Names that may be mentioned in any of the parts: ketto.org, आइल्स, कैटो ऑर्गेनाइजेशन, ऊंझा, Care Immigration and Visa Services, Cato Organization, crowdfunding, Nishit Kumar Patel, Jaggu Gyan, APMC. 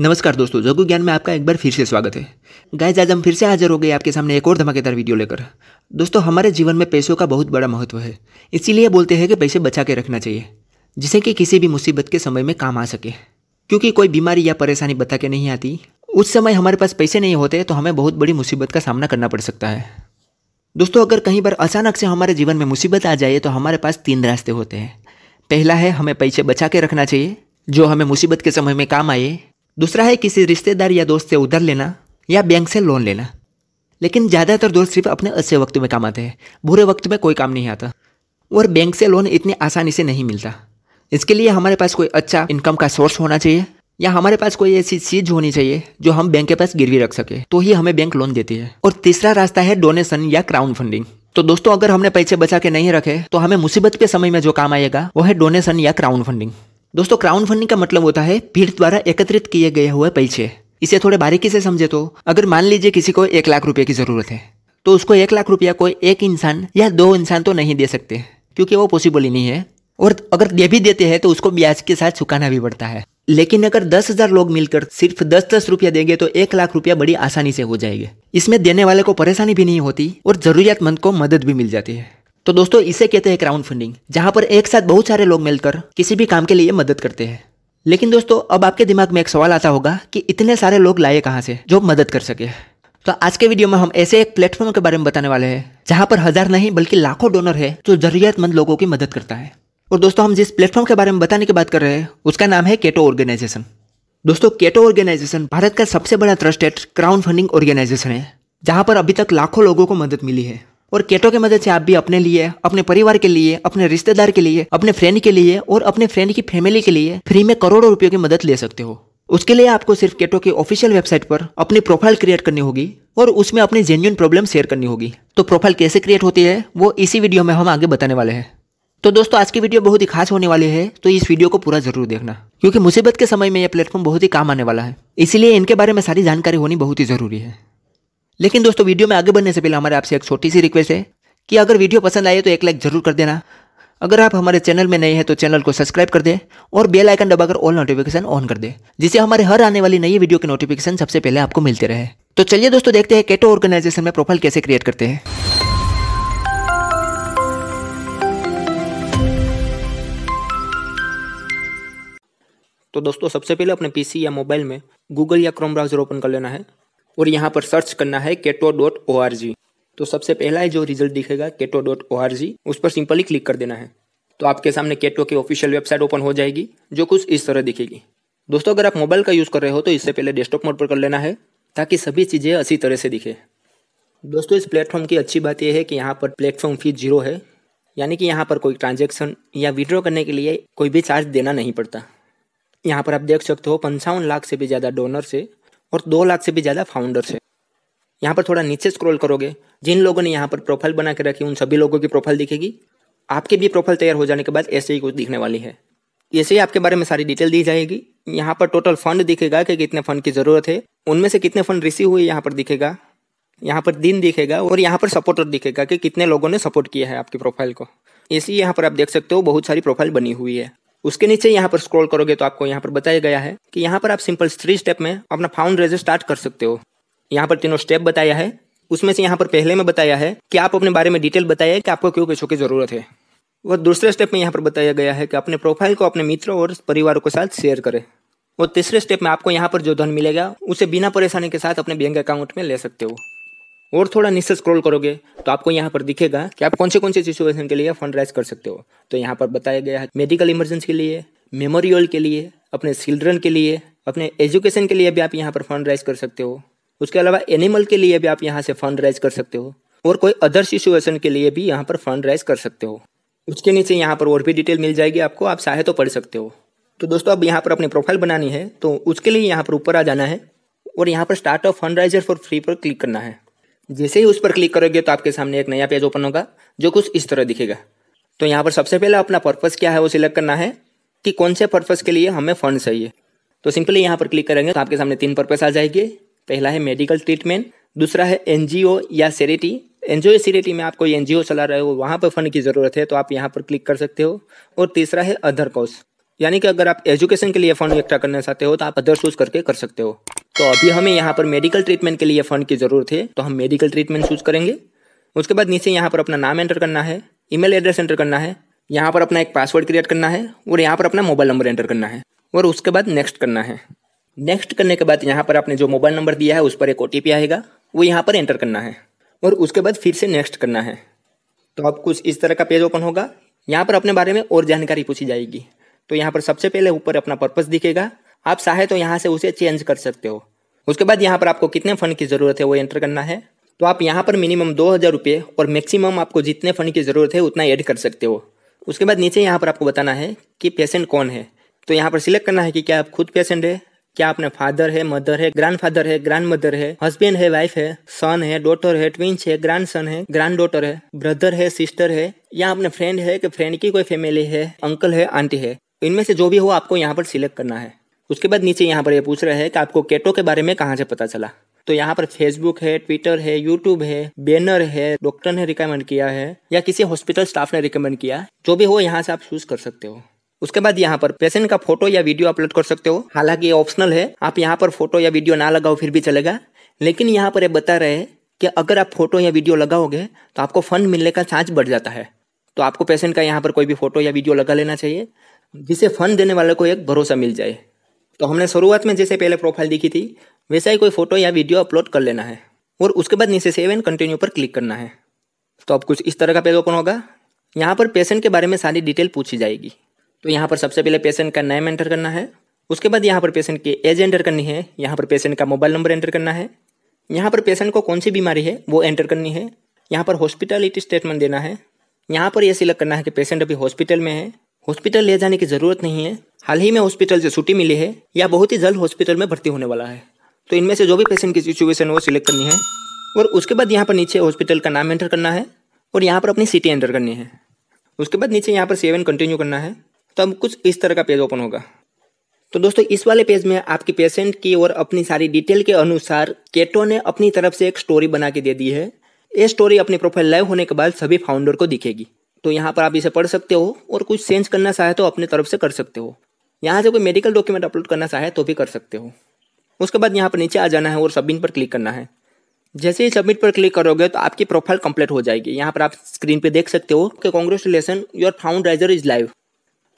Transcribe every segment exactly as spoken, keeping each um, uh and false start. नमस्कार दोस्तों, जग्गू ज्ञान में आपका एक बार फिर से स्वागत है। गाइस, आज हम फिर से हाजिर हो गए आपके सामने एक और धमाकेदार वीडियो लेकर। दोस्तों, हमारे जीवन में पैसों का बहुत बड़ा महत्व है, इसीलिए बोलते हैं कि पैसे बचा के रखना चाहिए, जिससे कि किसी भी मुसीबत के समय में काम आ सके। क्योंकि कोई बीमारी या परेशानी बता के नहीं आती, उस समय हमारे पास पैसे नहीं होते तो हमें बहुत बड़ी मुसीबत का सामना करना पड़ सकता है। दोस्तों, अगर कहीं बार अचानक से हमारे जीवन में मुसीबत आ जाए तो हमारे पास तीन रास्ते होते हैं। पहला है, हमें पैसे बचा के रखना चाहिए जो हमें मुसीबत के समय में काम आए। दूसरा है, किसी रिश्तेदार या दोस्त से उधार लेना या बैंक से लोन लेना। लेकिन ज़्यादातर दोस्त सिर्फ अपने अच्छे वक्त में काम आते हैं, बुरे वक्त में कोई काम नहीं आता, और बैंक से लोन इतनी आसानी से नहीं मिलता। इसके लिए हमारे पास कोई अच्छा इनकम का सोर्स होना चाहिए, या हमारे पास कोई ऐसी चीज़ होनी चाहिए जो हम बैंक के पास गिरवी रख सके, तो ही हमें बैंक लोन देती है। और तीसरा रास्ता है डोनेशन या क्राउड फंडिंग। तो दोस्तों, अगर हमने पैसे बचा के नहीं रखे तो हमें मुसीबत के समय में जो काम आएगा वो है डोनेशन या क्राउड फंडिंग। दोस्तों, क्राउड फंडिंग का मतलब होता है भीड़ द्वारा एकत्रित किए गए हुए पैसे। इसे थोड़े बारीकी से समझे तो अगर मान लीजिए किसी को एक लाख रुपये की ज़रूरत है, तो उसको एक लाख रुपया कोई एक इंसान या दो इंसान तो नहीं दे सकते, क्योंकि वो पॉसिबल ही नहीं है। और अगर दे भी देते हैं तो उसको ब्याज के साथ चुकाना भी पड़ता है। लेकिन अगर दस हज़ार लोग मिलकर सिर्फ दस दस रुपया देंगे तो एक लाख रुपया बड़ी आसानी से हो जाएगी। इसमें देने वाले को परेशानी भी नहीं होती और ज़रूरतमंद को मदद भी मिल जाती है। तो दोस्तों, इसे कहते हैं क्राउड फंडिंग, जहाँ पर एक साथ बहुत सारे लोग मिलकर किसी भी काम के लिए मदद करते हैं। लेकिन दोस्तों, अब आपके दिमाग में एक सवाल आता होगा कि इतने सारे लोग लाए कहाँ से जो मदद कर सके। तो आज के वीडियो में हम ऐसे एक प्लेटफॉर्म के बारे में बताने वाले हैं जहाँ पर हज़ार नहीं बल्कि लाखों डोनर है जो ज़रूरतमंद लोगों की मदद करता है। और दोस्तों, हम जिस प्लेटफॉर्म के बारे में बताने की बात कर रहे हैं उसका नाम है कैटो ऑर्गेनाइजेशन। दोस्तों, कैटो ऑर्गेनाइजेशन भारत का सबसे बड़ा ट्रस्टेड क्राउड फंडिंग ऑर्गेनाइजेशन है, जहाँ पर अभी तक लाखों लोगों को मदद मिली है। और कैटो की मदद से आप भी अपने लिए, अपने परिवार के लिए, अपने रिश्तेदार के लिए, अपने फ्रेंड के लिए और अपने फ्रेंड की फैमिली के लिए फ्री में करोड़ों रुपयों की मदद ले सकते हो। उसके लिए आपको सिर्फ कैटो के ऑफिशियल वेबसाइट पर अपनी प्रोफाइल क्रिएट करनी होगी और उसमें अपनी जेन्युइन प्रॉब्लम शेयर करनी होगी। तो प्रोफाइल कैसे क्रिएट होती है वो इसी वीडियो में हम आगे बताने वाले हैं। तो दोस्तों, आज की वीडियो बहुत ही खास होने वाली है, तो इस वीडियो को पूरा जरूर देखना, क्योंकि मुसीबत के समय में यह प्लेटफॉर्म बहुत ही काम आने वाला है, इसीलिए इनके बारे में सारी जानकारी होनी बहुत ही ज़रूरी है। लेकिन दोस्तों, वीडियो में आगे बढ़ने से पहले हमारे आपसे एक छोटी सी रिक्वेस्ट है कि अगर वीडियो पसंद आए तो एक लाइक जरूर कर देना। अगर आप हमारे चैनल में नए हैं तो चैनल को सब्सक्राइब कर दें और बेल आइकन दबाकर ऑल नोटिफिकेशन ऑन कर दें, जिससे हमारे हर आने वाली नई वीडियो के नोटिफिकेशन सबसे पहले आपको मिलते रहे। तो चलिए दोस्तों, देखते हैं कैटो ऑर्गेनाइजेशन में प्रोफाइल कैसे क्रिएट करते हैं। तो दोस्तों, सबसे पहले अपने पीसी या मोबाइल में गूगल या क्रोम ब्राउजर ओपन कर लेना है और यहाँ पर सर्च करना है Ketto dot O R G. तो सबसे पहला है जो रिजल्ट दिखेगा Ketto dot O R G, उस पर सिंपली क्लिक कर देना है। तो आपके सामने कैटो की ऑफिशियल वेबसाइट ओपन हो जाएगी जो कुछ इस तरह दिखेगी। दोस्तों, अगर आप मोबाइल का यूज़ कर रहे हो तो इससे पहले डेस्कटॉप मोड पर कर लेना है ताकि सभी चीज़ें अच्छी तरह से दिखे। दोस्तों, इस प्लेटफॉर्म की अच्छी बात यह है कि यहाँ पर प्लेटफॉर्म फी जीरो है, यानी कि यहाँ पर कोई ट्रांजेक्शन या विड्रॉ करने के लिए कोई भी चार्ज देना नहीं पड़ता। यहाँ पर आप देख सकते हो पंचावन लाख से भी ज़्यादा डोनर से और दो लाख से भी ज़्यादा फाउंडर्स है। यहाँ पर थोड़ा नीचे स्क्रॉल करोगे, जिन लोगों ने यहाँ पर प्रोफाइल बना के रखी उन सभी लोगों की प्रोफाइल दिखेगी। आपकी भी प्रोफाइल तैयार हो जाने के बाद ऐसे ही कुछ दिखने वाली है। ऐसे ही आपके बारे में सारी डिटेल दी जाएगी। यहाँ पर टोटल फंड दिखेगा कि कितने फंड की ज़रूरत है, उनमें से कितने फंड रिसीव हुए यहाँ पर दिखेगा, यहाँ पर दिन दिखेगा और यहाँ पर सपोर्टर दिखेगा कि कितने लोगों ने सपोर्ट किया है आपकी प्रोफाइल को। ऐसे ही यहाँ पर आप देख सकते हो बहुत सारी प्रोफाइल बनी हुई है। उसके नीचे यहाँ पर स्क्रॉल करोगे तो आपको यहाँ पर बताया गया है कि यहाँ पर आप सिंपल थ्री स्टेप में अपना फाउंड रेजर स्टार्ट कर सकते हो। यहाँ पर तीनों स्टेप बताया है, उसमें से यहाँ पर पहले में बताया है कि आप अपने बारे में डिटेल बताया है कि आपको क्यों पैसों की ज़रूरत है। और दूसरे स्टेप में यहाँ पर बताया गया है कि अपने प्रोफाइल को अपने मित्रों और परिवार के साथ शेयर करें। और तीसरे स्टेप में आपको यहाँ पर जो धन मिलेगा उसे बिना परेशानी के साथ अपने बैंक अकाउंट में ले सकते हो। और थोड़ा नीचे स्क्रॉल करोगे तो आपको यहाँ पर दिखेगा कि आप कौन से कौन से सिचुएशन के लिए फंड राइज कर सकते हो। तो यहाँ पर बताया गया है मेडिकल इमरजेंसी के लिए, मेमोरियल के लिए, अपने चिल्ड्रन के लिए, अपने एजुकेशन के लिए भी आप यहाँ पर फंड राइज कर सकते हो। उसके अलावा एनिमल के लिए भी आप यहाँ से फंड राइज कर सकते हो और कोई अदर सिचुएशन के लिए भी यहाँ पर फंड राइज कर सकते हो। उसके नीचे यहाँ पर और भी डिटेल मिल जाएगी आपको, आप चाहे तो पढ़ सकते हो। तो दोस्तों, अब यहाँ पर अपनी प्रोफाइल बनानी है तो उसके लिए यहाँ पर ऊपर आ जाना है और यहाँ पर start a fundraiser for free पर क्लिक करना है। जैसे ही उस पर क्लिक करोगे तो आपके सामने एक नया पेज ओपन होगा जो कुछ इस तरह दिखेगा। तो यहाँ पर सबसे पहले अपना पर्पस क्या है वो सिलेक्ट करना है कि कौन से पर्पस के लिए हमें फंड चाहिए। तो सिंपली यहाँ पर क्लिक करेंगे तो आपके सामने तीन पर्पस आ जाएंगे। पहला है मेडिकल ट्रीटमेंट, दूसरा है एनजीओ या चैरिटी। एनजीओ या चैरिटी में आप कोई एनजीओ चला रहे हो वहाँ पर फंड की ज़रूरत है तो आप यहाँ पर क्लिक कर सकते हो। और तीसरा है अदर कॉज, यानी कि अगर आप एजुकेशन के लिए फंड इकट्ठा करना चाहते हो तो आप अदर चूज करके कर सकते हो। तो अभी हमें यहाँ पर मेडिकल ट्रीटमेंट के लिए फंड की ज़रूरत है, तो हम मेडिकल ट्रीटमेंट चूज करेंगे। उसके बाद नीचे यहाँ पर अपना नाम एंटर करना है, ईमेल एड्रेस एंटर करना है, यहाँ पर अपना एक पासवर्ड क्रिएट करना है और यहाँ पर अपना मोबाइल नंबर एंटर करना है और उसके बाद नेक्स्ट करना है। नेक्स्ट करने के बाद यहाँ पर आपने जो मोबाइल नंबर दिया है उस पर एक ओ टी पी आएगा, वो यहाँ पर एंटर करना है और उसके बाद फिर से नेक्स्ट करना है। तो अब कुछ इस तरह का पेज ओपन होगा। यहाँ पर अपने बारे में और जानकारी पूछी जाएगी। तो यहाँ पर सबसे पहले ऊपर अपना पर्पस दिखेगा, आप चाहे तो यहाँ से उसे चेंज कर सकते हो। उसके बाद यहाँ पर आपको कितने फंड की ज़रूरत है वो एंटर करना है। तो आप यहाँ पर मिनिमम दो हज़ार रुपये और मैक्सिमम आपको जितने फंड की ज़रूरत है उतना ऐड कर सकते हो। उसके बाद नीचे यहाँ पर आपको बताना है कि पेशेंट कौन है। तो यहाँ पर सिलेक्ट करना है कि क्या आप खुद पेशेंट है, क्या आपने फादर है, मदर है, ग्रैंडफादर है, ग्रैंडमदर है, हस्बैंड है, वाइफ है, सन है, डॉटर है, ट्विंस है, ग्रैंडसन है, ग्रैंडडॉटर है, ब्रदर है, सिस्टर है, या आपने फ्रेंड है कि फ्रेंड की कोई फैमिली है, अंकल है, आंटी है। इनमें से जो भी हो आपको यहाँ पर सिलेक्ट करना है। उसके बाद नीचे यहाँ पर ये पूछ रहा है कि आपको केटो के बारे में कहाँ से पता चला। तो यहाँ पर फेसबुक है, ट्विटर है, यूट्यूब है, बैनर है, डॉक्टर ने रिकमेंड किया है या किसी हॉस्पिटल स्टाफ ने रिकमेंड किया, जो भी हो यहाँ से आप चूज कर सकते हो। उसके बाद यहाँ पर पेशेंट का फोटो या वीडियो अपलोड कर सकते हो। हालांकि ये ऑप्शनल है, आप यहाँ पर फोटो या वीडियो ना लगाओ फिर भी चलेगा, लेकिन यहाँ पर ये बता रहे हैं कि अगर आप फोटो या वीडियो लगाओगे तो आपको फंड मिलने का चांस बढ़ जाता है। तो आपको पेशेंट का यहाँ पर कोई भी फोटो या वीडियो लगा लेना चाहिए, जिससे फंड देने वाले को एक भरोसा मिल जाए। तो हमने शुरुआत में जैसे पहले प्रोफाइल देखी थी वैसा ही कोई फोटो या वीडियो अपलोड कर लेना है और उसके बाद नीचे सेव एंड कंटिन्यू पर क्लिक करना है। तो अब कुछ इस तरह का पेज ओपन होगा। यहाँ पर पेशेंट के बारे में सारी डिटेल पूछी जाएगी। तो यहाँ पर सबसे पहले पेशेंट का नेम एंटर करना है। उसके बाद यहाँ पर पेशेंट की एज एंटर करनी है, यहाँ पर पेशेंट का मोबाइल नंबर एंटर करना है, यहाँ पर पेशेंट को कौन सी बीमारी है वो एंटर करनी है, यहाँ पर हॉस्पिटलिटी स्टेटमेंट देना है। यहाँ पर यह सिलेक्ट करना है कि पेशेंट अभी हॉस्पिटल में है, हॉस्पिटल ले जाने की ज़रूरत नहीं है, हाल ही में हॉस्पिटल से छुट्टी मिली है या बहुत ही जल्द हॉस्पिटल में भर्ती होने वाला है। तो इनमें से जो भी पेशेंट की सिचुएशन वो सिलेक्ट करनी है और उसके बाद यहाँ पर नीचे हॉस्पिटल का नाम एंटर करना है और यहाँ पर अपनी सिटी एंटर करनी है। उसके बाद नीचे यहाँ पर सेव एंड कंटिन्यू करना है। तो अब कुछ इस तरह का पेज ओपन होगा। तो दोस्तों इस वाले पेज में आपकी पेशेंट की और अपनी सारी डिटेल के अनुसार केटो ने अपनी तरफ से एक स्टोरी बना के दे दी है। ये स्टोरी अपनी प्रोफाइल लाइव होने के बाद सभी फाउंडर को दिखेगी। तो यहाँ पर आप इसे पढ़ सकते हो और कुछ चेंज करना चाहे तो अपनी तरफ से कर सकते हो। यहाँ से कोई मेडिकल डॉक्यूमेंट अपलोड करना चाहे तो भी कर सकते हो। उसके बाद यहाँ पर नीचे आ जाना है और सबमिट पर क्लिक करना है। जैसे ही सबमिट पर क्लिक करोगे तो आपकी प्रोफाइल कंप्लीट हो जाएगी। यहाँ पर आप स्क्रीन पर देख सकते हो कि congratulation your fundraiser is live.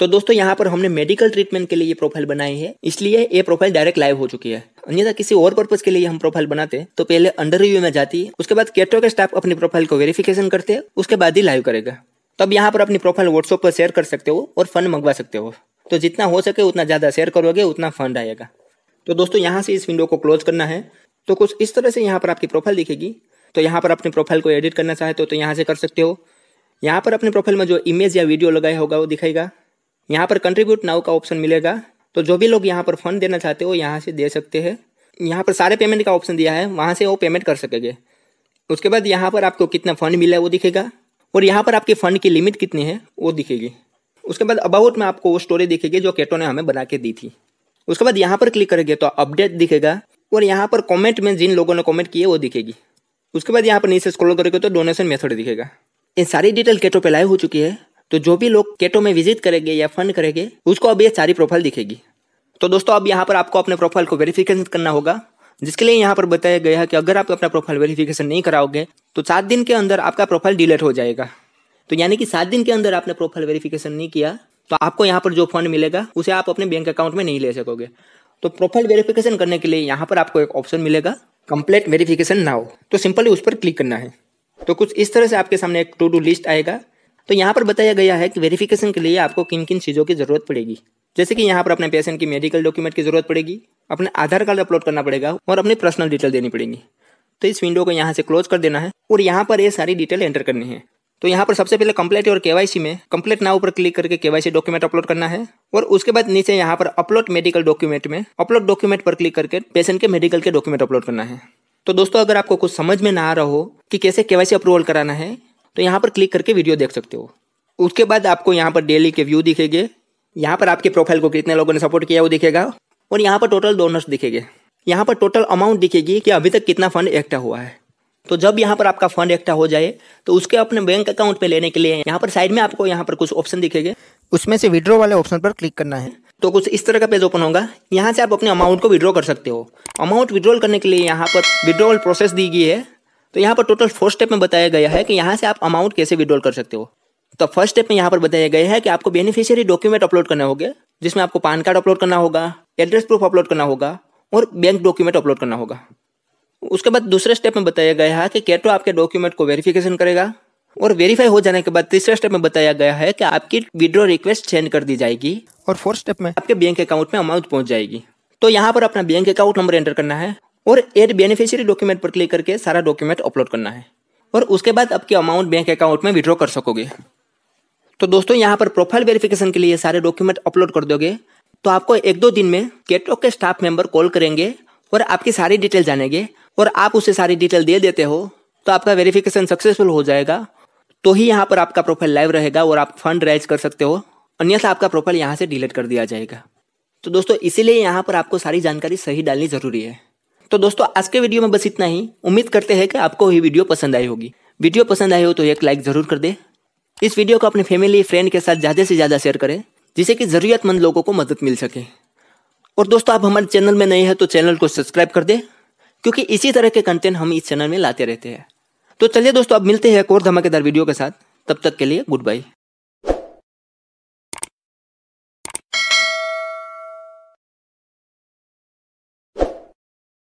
तो दोस्तों यहाँ पर हमने मेडिकल ट्रीटमेंट के लिए ये प्रोफाइल बनाई है, इसलिए ये प्रोफाइल डायरेक्ट लाइव हो चुकी है। अन्यथा किसी और पर्पस के लिए हम प्रोफाइल बनाते तो पहले अंडर रिव्यू में जाती, उसके बाद केटो के स्टाफ अपनी प्रोफाइल को वेरिफिकेशन करते, उसके बाद ही लाइव करेगा। तो अब यहाँ पर अपनी प्रोफाइल व्हाट्सएप पर शेयर कर सकते हो और फंड मंगवा सकते हो। तो जितना हो सके उतना ज़्यादा शेयर करोगे उतना फंड आएगा। तो दोस्तों यहाँ से इस विंडो को क्लोज करना है। तो कुछ इस तरह से यहाँ पर आपकी प्रोफाइल दिखेगी। तो यहाँ पर अपनी प्रोफाइल को एडिट करना चाहते हो तो यहाँ से कर सकते हो। यहाँ पर अपने प्रोफाइल में जो इमेज या वीडियो लगाया होगा वो दिखेगा। यहाँ पर कंट्रीब्यूट नाउ का ऑप्शन मिलेगा। तो जो भी लोग यहाँ पर फंड देना चाहते हो यहाँ से दे सकते हैं। यहाँ पर सारे पेमेंट का ऑप्शन दिया है, वहाँ से वो पेमेंट कर सकेंगे। उसके बाद यहाँ पर आपको कितना फंड मिला है वो दिखेगा और यहाँ पर आपके फंड की लिमिट कितनी है वो दिखेगी। उसके बाद अबाउट में आपको वो स्टोरी दिखेगी जो केटो ने हमें बना के दी थी। उसके बाद यहाँ पर क्लिक करेंगे तो अपडेट दिखेगा और यहाँ पर कमेंट में जिन लोगों ने कमेंट किए वो दिखेगी। उसके बाद यहाँ पर नीचे स्क्रॉल करेंगे तो डोनेशन मेथड दिखेगा। ये सारी डिटेल केटो पे लाइव हो चुकी है। तो जो भी लोग केटो में विजिट करेंगे या फंड करेंगे उसको अब ये सारी प्रोफाइल दिखेगी। तो दोस्तों अब यहाँ पर आपको अपने प्रोफाइल को वेरिफिकेशन करना होगा, जिसके लिए यहाँ पर बताया गया है कि अगर आप अपना प्रोफाइल वेरिफिकेशन नहीं कराओगे तो सात दिन के अंदर आपका प्रोफाइल डिलीट हो जाएगा। तो यानी कि सात दिन के अंदर आपने प्रोफाइल वेरिफिकेशन नहीं किया तो आपको यहाँ पर जो फंड मिलेगा उसे आप अपने बैंक अकाउंट में नहीं ले सकोगे। तो प्रोफाइल वेरिफिकेशन करने के लिए यहाँ पर आपको एक ऑप्शन मिलेगा कंप्लीट वेरिफिकेशन नाउ। तो सिंपली उस पर क्लिक करना है। तो कुछ इस तरह से आपके सामने एक टू डू लिस्ट आएगा। तो यहाँ पर बताया गया है कि वेरिफिकेशन के लिए आपको किन किन चीज़ों की ज़रूरत पड़ेगी, जैसे कि यहाँ पर अपने पेशेंट की मेडिकल डॉक्यूमेंट की ज़रूरत पड़ेगी, अपने आधार कार्ड अपलोड करना पड़ेगा और अपनी पर्सनल डिटेल देनी पड़ेगी। तो इस विंडो को यहाँ से क्लोज कर देना है और यहाँ पर ये सारी डिटेल एंटर करनी है। तो यहाँ पर सबसे पहले कंप्लीट और केवाईसी में कंप्लीट नाउ पर क्लिक करके केवाईसी डॉक्यूमेंट अपलोड करना है और उसके बाद नीचे यहाँ पर अपलोड मेडिकल डॉक्यूमेंट में अपलोड डॉक्यूमेंट पर क्लिक करके पेशेंट के मेडिकल के डॉक्यूमेंट अपलोड करना है। तो दोस्तों अगर आपको कुछ समझ में ना आ रहा हो कि कैसे केवाईसी अप्रूवल कराना है तो यहाँ पर क्लिक करके वीडियो देख सकते हो। उसके बाद आपको यहाँ पर डेली के व्यू दिखेंगे, यहाँ पर आपके प्रोफाइल को कितने लोगों ने सपोर्ट किया वो दिखेगा और यहाँ पर टोटल डोनर्स दिखेंगे। यहाँ पर टोटल अमाउंट दिखेगी कि अभी तक कितना फंड इकट्ठा हुआ है। तो जब यहाँ पर आपका फंड इकट्ठा हो जाए तो उसके अपने बैंक अकाउंट में लेने के लिए यहाँ पर साइड में आपको यहाँ पर कुछ ऑप्शन दिखेंगे। उसमें से विड्रॉ वाले ऑप्शन पर क्लिक करना है। तो कुछ इस तरह का पेज ओपन होगा। यहाँ से आप अपने अमाउंट को विड्रॉ कर सकते हो। अमाउंट विड्रॉल करने के लिए यहाँ पर विड्रॉल प्रोसेस दी गई है। तो यहाँ पर टोटल फोर स्टेप में बताया गया है कि यहाँ से आप अमाउंट कैसे विड्रॉल कर सकते हो। तो फर्स्ट स्टेप में यहाँ पर बताया गया है कि आपको बेनिफिशियरी डॉक्यूमेंट अपलोड करने होंगे, जिसमें आपको पान कार्ड अपलोड करना होगा, एड्रेस प्रूफ अपलोड करना होगा और बैंक डॉक्यूमेंट अपलोड करना होगा। उसके बाद दूसरे स्टेप में बताया गया है कि कैटो आपके डॉक्यूमेंट को वेरिफिकेशन करेगा और वेरीफाई हो जाने के बाद तीसरे स्टेप में बताया गया है कि आपकी विड्रॉ रिक्वेस्ट सेंड कर दी जाएगी और फोर्थ स्टेप में आपके बैंक अकाउंट में अमाउंट पहुंच जाएगी। तो यहाँ पर अपना बैंक अकाउंट नंबर एंटर करना है और एड बेनिफिशियरी डॉक्यूमेंट पर क्लिक करके सारा डॉक्यूमेंट अपलोड करना है और उसके बाद आपके अमाउंट बैंक अकाउंट में विड्रॉ कर सकोगे। तो दोस्तों यहाँ पर प्रोफाइल वेरिफिकेशन के लिए सारे डॉक्यूमेंट अपलोड कर दोगे तो आपको एक दो दिन में कैटो के स्टाफ मेंबर कॉल करेंगे और आपकी सारी डिटेल जानेंगे और आप उसे सारी डिटेल दे देते हो तो आपका वेरिफिकेशन सक्सेसफुल हो जाएगा। तो ही यहाँ पर आपका प्रोफाइल लाइव रहेगा और आप फंड रेज कर सकते हो, अन्यथा आपका प्रोफाइल यहाँ से डिलीट कर दिया जाएगा। तो दोस्तों इसीलिए यहाँ पर आपको सारी जानकारी सही डालनी ज़रूरी है। तो दोस्तों आज के वीडियो में बस इतना ही। उम्मीद करते हैं कि आपको ये वीडियो पसंद आई होगी। वीडियो पसंद आई हो तो एक लाइक ज़रूर कर दे। इस वीडियो को अपने फैमिली फ्रेंड के साथ ज़्यादा से ज़्यादा शेयर करें जिससे कि ज़रूरतमंद लोगों को मदद मिल सके। और दोस्तों आप हमारे चैनल में नए हैं तो चैनल को सब्सक्राइब कर दें क्योंकि इसी तरह के कंटेंट हम इस चैनल में लाते रहते हैं। तो चलिए दोस्तों अब मिलते हैं एक और धमाकेदार वीडियो के साथ। तब तक के लिए गुड बाय।